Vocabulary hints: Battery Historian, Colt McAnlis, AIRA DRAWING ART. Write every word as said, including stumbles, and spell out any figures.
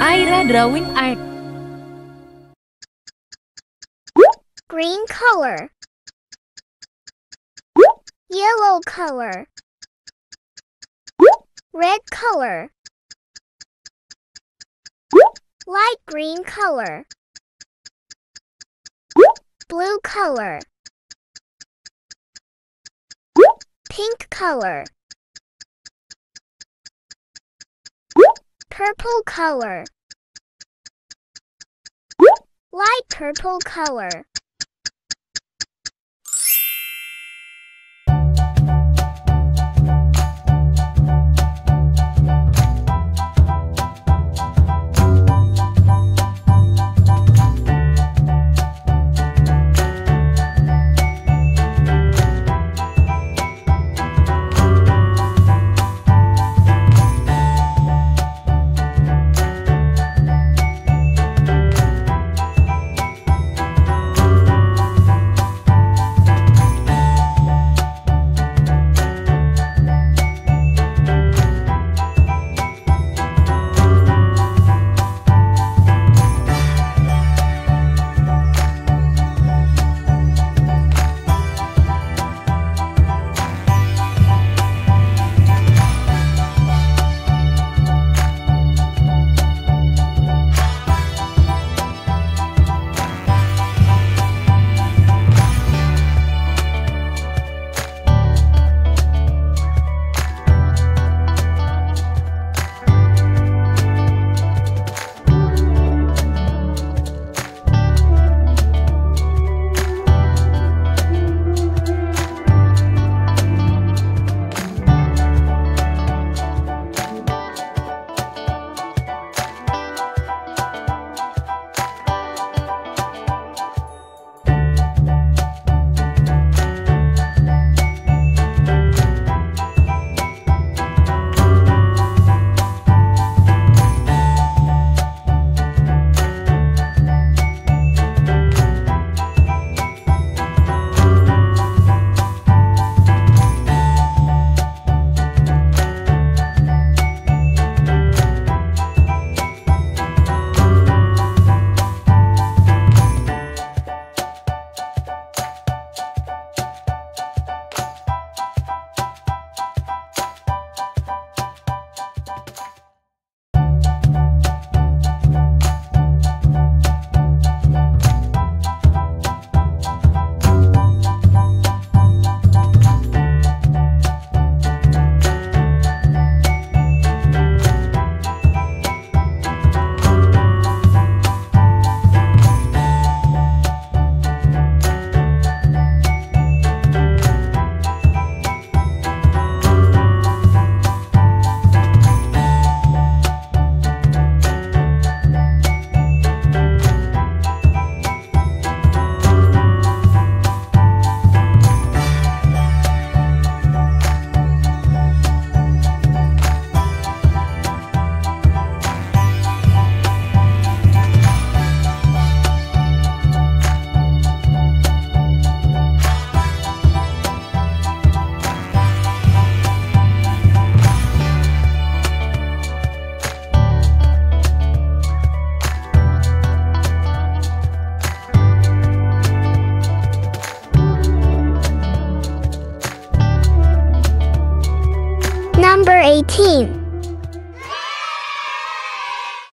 AIRA Drawing Art. Green color, yellow color, red color, light green color, blue color, pink color, purple color, light purple color. Number eighteen.